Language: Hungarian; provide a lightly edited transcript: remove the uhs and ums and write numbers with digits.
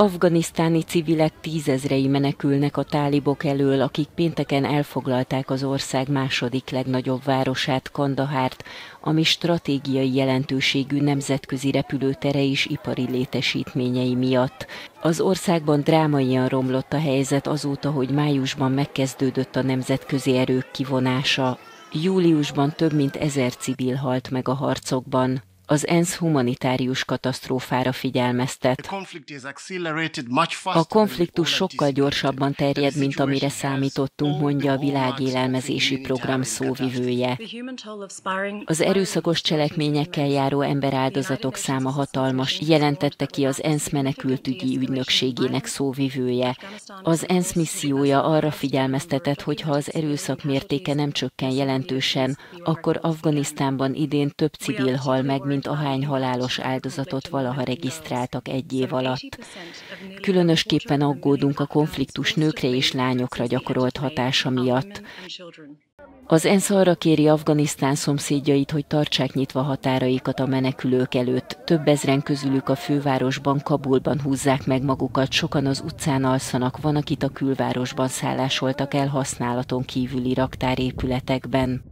Afganisztáni civilek tízezrei menekülnek a tálibok elől, akik pénteken elfoglalták az ország második legnagyobb városát, Kandahárt, ami stratégiai jelentőségű nemzetközi repülőtere és ipari létesítményei miatt. Az országban drámaian romlott a helyzet azóta, hogy májusban megkezdődött a nemzetközi erők kivonása. Júliusban több mint 1000 civil halt meg a harcokban. Az ENSZ humanitárius katasztrófára figyelmeztet. A konfliktus sokkal gyorsabban terjed, mint amire számítottunk, mondja a világélelmezési program szóvivője. Az erőszakos cselekményekkel járó emberáldozatok száma hatalmas, jelentette ki az ENSZ menekültügyi ügynökségének szóvivője. Az ENSZ missziója arra figyelmeztetett, hogy ha az erőszak mértéke nem csökken jelentősen, akkor Afganisztánban idén több civil hal meg, mint ahány halálos áldozatot valaha regisztráltak egy év alatt. Különösképpen aggódunk a konfliktus nőkre és lányokra gyakorolt hatása miatt. Az ENSZ arra kéri Afganisztán szomszédjait, hogy tartsák nyitva határaikat a menekülők előtt. Több ezren közülük a fővárosban, Kabulban húzzák meg magukat, sokan az utcán alszanak, van, akit a külvárosban szállásoltak el használaton kívüli raktárépületekben.